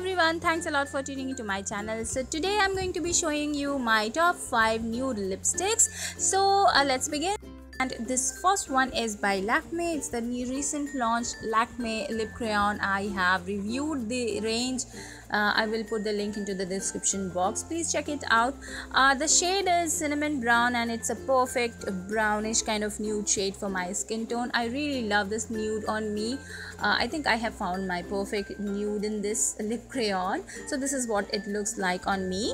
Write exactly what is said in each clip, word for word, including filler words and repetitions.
everyone, thanks a lot for tuning into my channel. So today I'm going to be showing you my top five nude lipsticks. So uh, let's begin. And this first one is by Lakme. It's the new recent launched Lakme lip crayon. I have reviewed the range. Uh, I will put the link into the description box. Please check it out. Uh, the shade is cinnamon brown and it's a perfect brownish kind of nude shade for my skin tone. I really love this nude on me. Uh, I think I have found my perfect nude in this lip crayon. So this is what it looks like on me.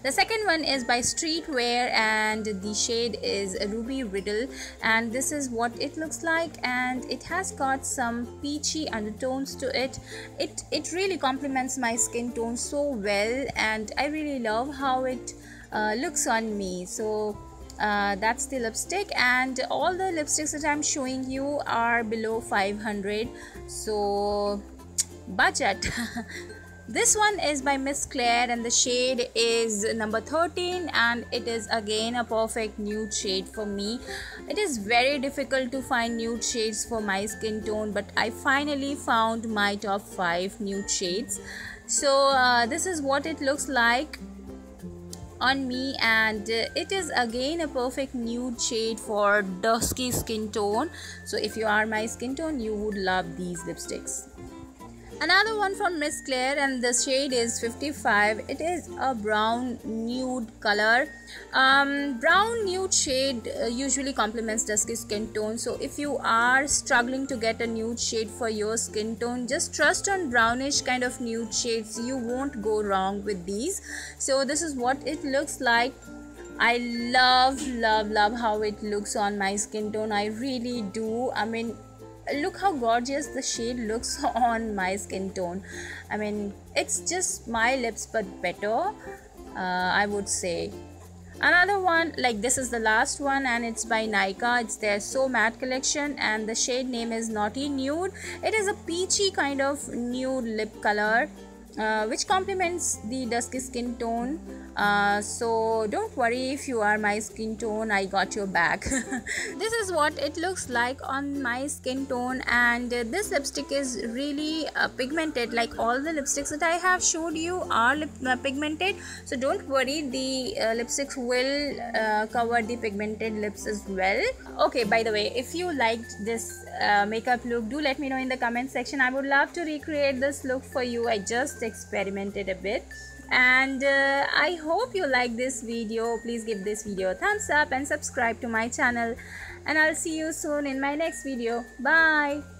The second one is by Streetwear and the shade is Ruby Riddle, and this is what it looks like, and it has got some peachy undertones to it. It, it really complements my skin tone so well, and I really love how it uh, looks on me. So Uh, that's the lipstick, and all the lipsticks that I'm showing you are below five hundred, so budget. This one is by Miss Claire and the shade is number thirteen, and it is again a perfect nude shade for me. It is very difficult to find nude shades for my skin tone, but I finally found my top five nude shades. So uh, this is what it looks like on me, and uh, it is again a perfect nude shade for dusky skin tone. So if you are my skin tone, you would love these lipsticks. Another one from Miss Claire and the shade is fifty-five. It is a brown nude color. Um, brown nude shade uh, usually complements dusky skin tone. So if you are struggling to get a nude shade for your skin tone, just trust on brownish kind of nude shades. You won't go wrong with these. So this is what it looks like. I love, love, love how it looks on my skin tone. I really do. I mean, look how gorgeous the shade looks on my skin tone. I mean, it's just my lips but better, uh, I would say. Another one, like this is the last one, and it's by Nykaa. It's their So Matte collection and the shade name is Naughty Nude. It is a peachy kind of nude lip color, uh, which complements the dusky skin tone. Uh, so don't worry, if you are my skin tone, I got your back. This is what it looks like on my skin tone, and uh, this lipstick is really uh, pigmented. Like all the lipsticks that I have showed you are lip uh, pigmented, so don't worry, the uh, lipsticks will uh, cover the pigmented lips as well. Okay, by the way, if you liked this uh, makeup look, do let me know in the comment section. I would love to recreate this look for you. I just experimented a bit. And uh, I hope you like this video. Please give this video a thumbs up and subscribe to my channel, and I'll see you soon in my next video. Bye.